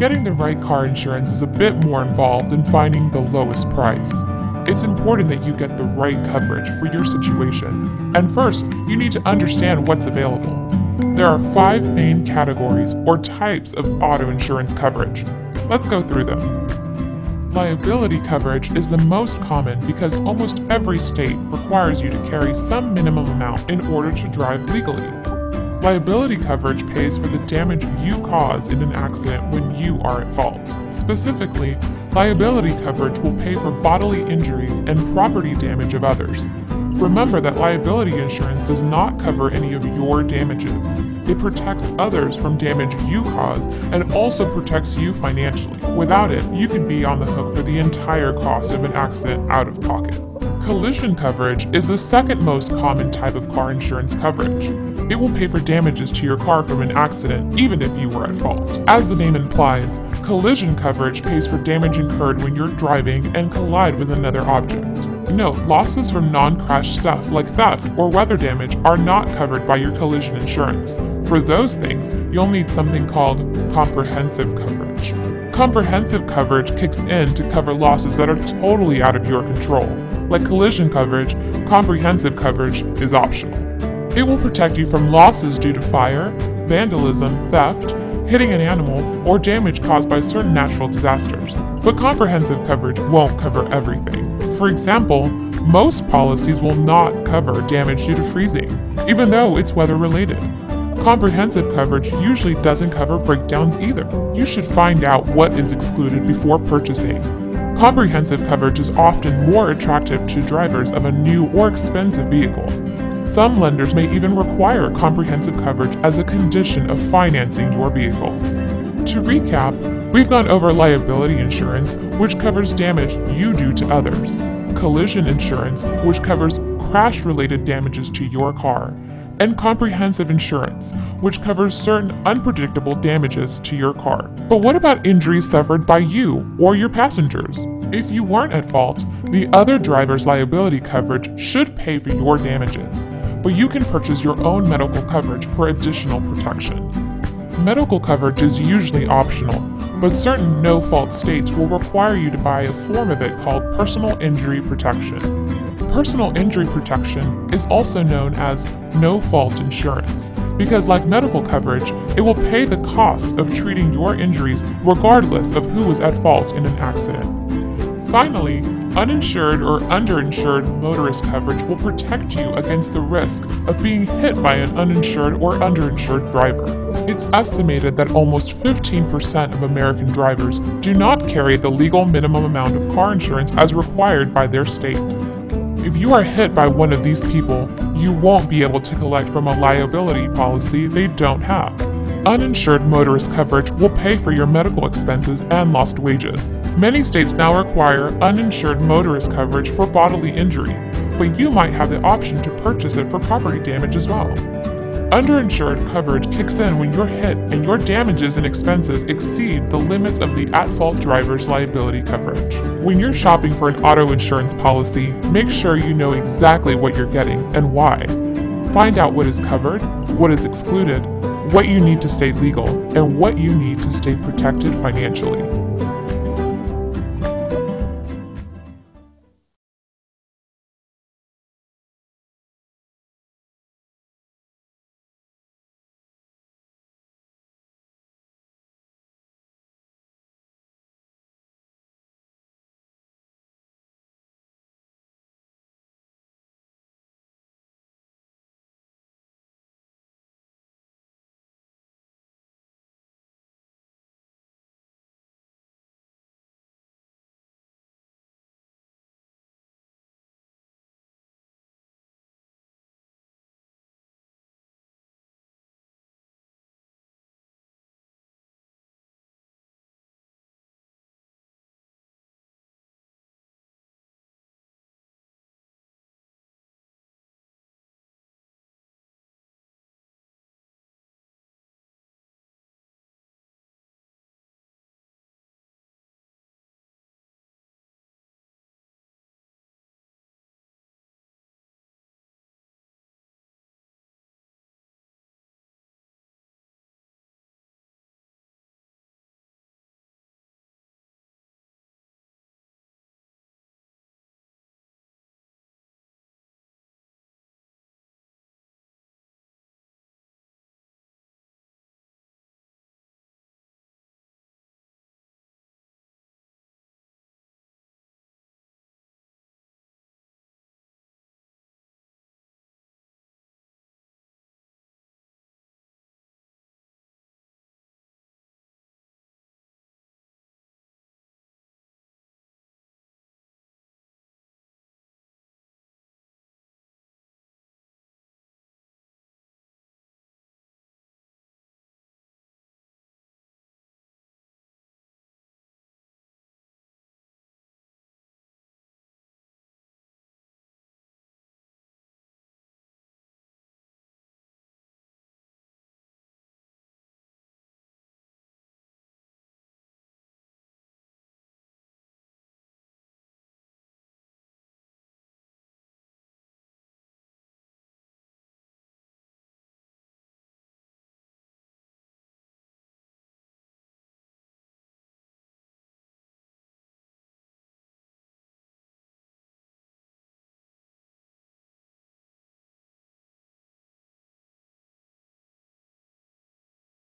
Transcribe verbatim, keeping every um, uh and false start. Getting the right car insurance is a bit more involved than finding the lowest price. It's important that you get the right coverage for your situation, and first, you need to understand what's available. There are five main categories or types of auto insurance coverage. Let's go through them. Liability coverage is the most common because almost every state requires you to carry some minimum amount in order to drive legally. Liability coverage pays for the damage you cause in an accident when you are at fault. Specifically, liability coverage will pay for bodily injuries and property damage of others. Remember that liability insurance does not cover any of your damages. It protects others from damage you cause and also protects you financially. Without it, you could be on the hook for the entire cost of an accident out of pocket. Collision coverage is the second most common type of car insurance coverage. It will pay for damages to your car from an accident, even if you were at fault. As the name implies, collision coverage pays for damage incurred when you're driving and collide with another object. Note, losses from non-crash stuff like theft or weather damage are not covered by your collision insurance. For those things, you'll need something called comprehensive coverage. Comprehensive coverage kicks in to cover losses that are totally out of your control. Like collision coverage, comprehensive coverage is optional. It will protect you from losses due to fire, vandalism, theft, hitting an animal, or damage caused by certain natural disasters. But comprehensive coverage won't cover everything. For example, most policies will not cover damage due to freezing, even though it's weather-related. Comprehensive coverage usually doesn't cover breakdowns either. You should find out what is excluded before purchasing. Comprehensive coverage is often more attractive to drivers of a new or expensive vehicle. Some lenders may even require comprehensive coverage as a condition of financing your vehicle. To recap, we've gone over liability insurance, which covers damage you do to others, collision insurance, which covers crash-related damages to your car, and comprehensive insurance, which covers certain unpredictable damages to your car. But what about injuries suffered by you or your passengers? If you weren't at fault, the other driver's liability coverage should pay for your damages, but you can purchase your own medical coverage for additional protection. Medical coverage is usually optional, but certain no-fault states will require you to buy a form of it called personal injury protection. Personal injury protection is also known as no-fault insurance because, like medical coverage, it will pay the cost of treating your injuries regardless of who is at fault in an accident. Finally, uninsured or underinsured motorist coverage will protect you against the risk of being hit by an uninsured or underinsured driver. It's estimated that almost fifteen percent of American drivers do not carry the legal minimum amount of car insurance as required by their state. If you are hit by one of these people, you won't be able to collect from a liability policy they don't have. Uninsured motorist coverage will pay for your medical expenses and lost wages. Many states now require uninsured motorist coverage for bodily injury, but you might have the option to purchase it for property damage as well. Underinsured coverage kicks in when you're hit and your damages and expenses exceed the limits of the at-fault driver's liability coverage. When you're shopping for an auto insurance policy, make sure you know exactly what you're getting and why. Find out what is covered, what is excluded, what you need to stay legal, and what you need to stay protected financially.